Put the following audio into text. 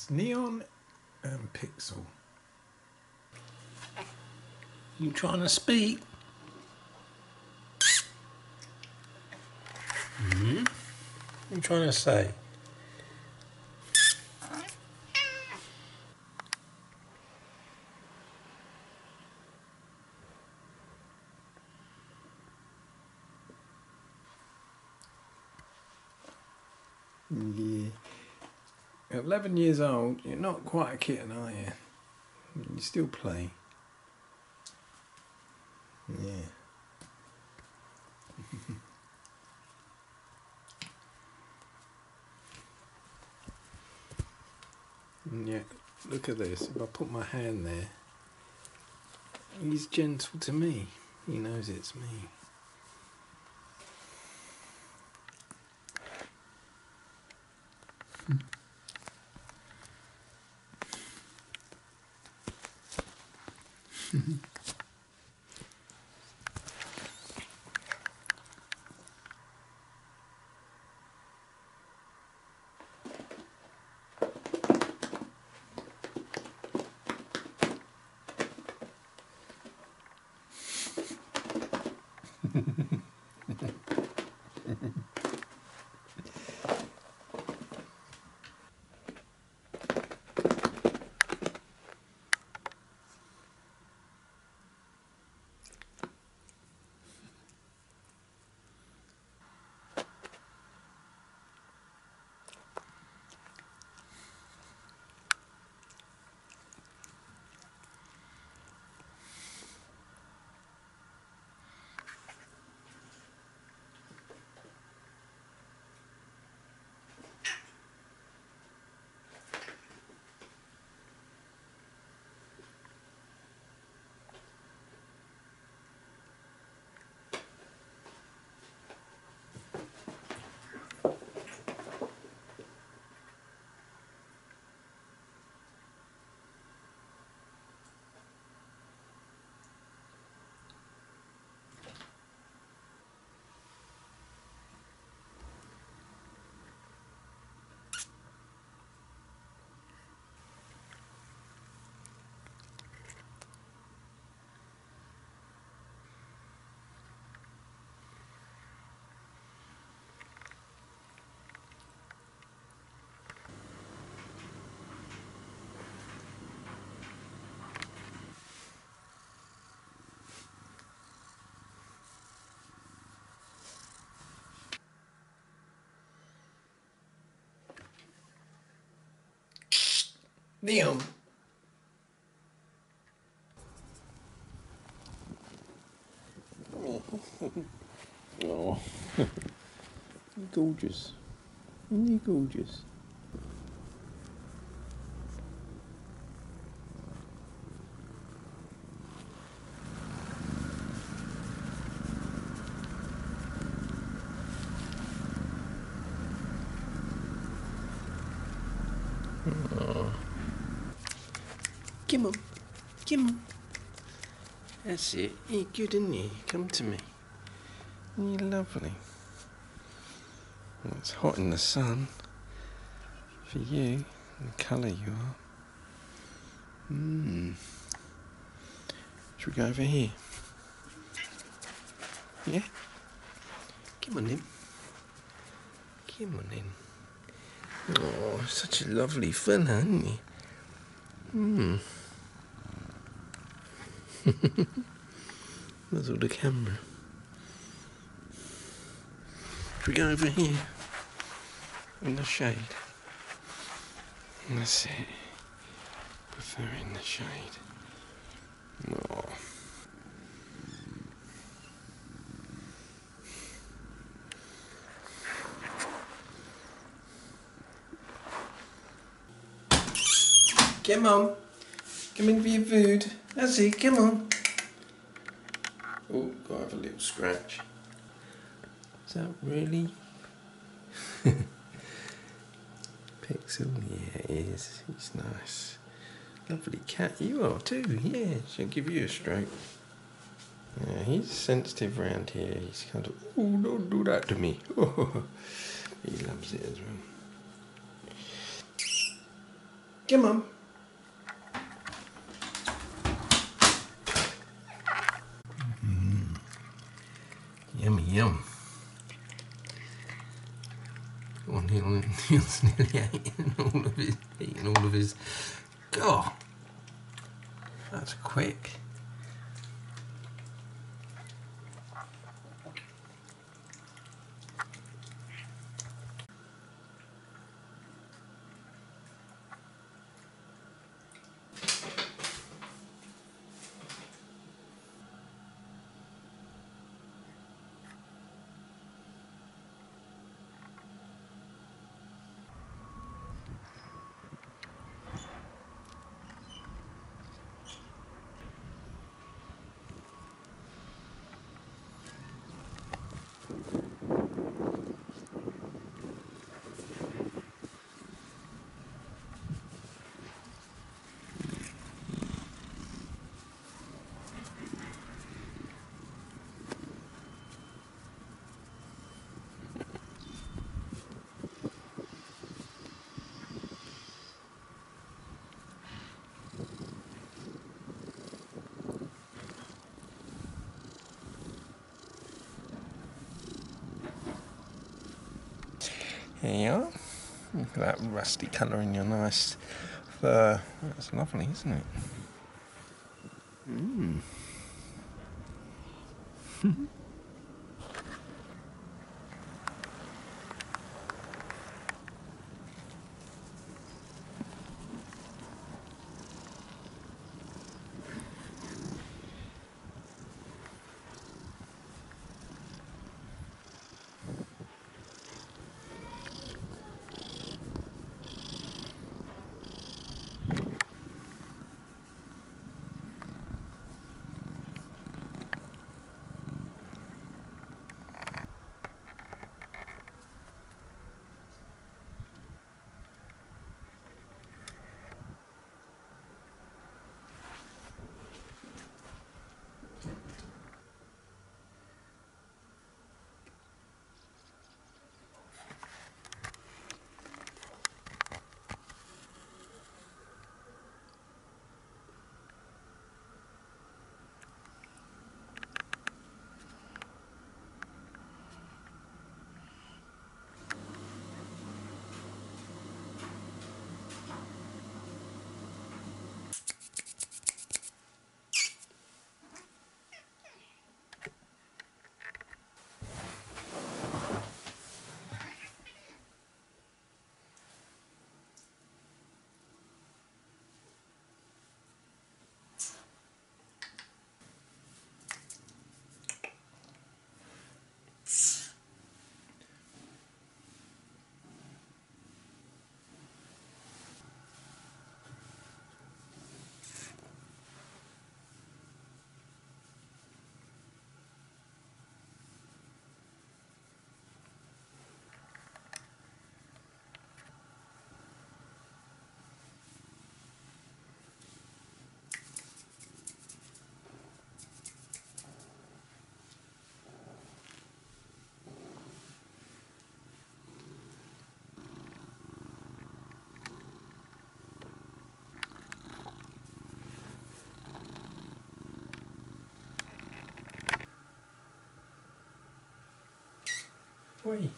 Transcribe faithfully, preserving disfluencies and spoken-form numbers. is Neon and Pixel. You trying to speak? Mm-hmm. What are you trying to say? Yeah. At eleven years old, you're not quite a kitten, are you? You still play. Yeah. Yeah, look at this. If I put my hand there, he's gentle to me. He knows it's me. Neil. Oh, you're gorgeous. Isn't he gorgeous? Oh. Come on, come on. That's it. You're good, isn't you? Come to me. You're lovely. Well, it's hot in the sun for you, the colour you are. Mmm. Should we go over here? Yeah? Come on in. Come on in. Oh, such a lovely fella, isn't he? Hmm. That's all the camera. Should we go over here? In the shade. And that's it. Prefer in the shade. Oh. Come on, come in for your food. That's it, come on. Oh, I have a little scratch. Is that really? Pixel, yeah, it is. It's nice. Lovely cat you are too, yeah. She'll give you a stroke. Yeah, he's sensitive around here. He's kind of, oh, don't do that to me. He loves it as well. Come on. Mm-hmm. Yummy, yum. Oh, Neil, Neil's nearly eating all of his, eating all of his. God, that's quick. Here you are. Look at that rusty colour in your nice fur. That's lovely, isn't it? Mmm. Wait.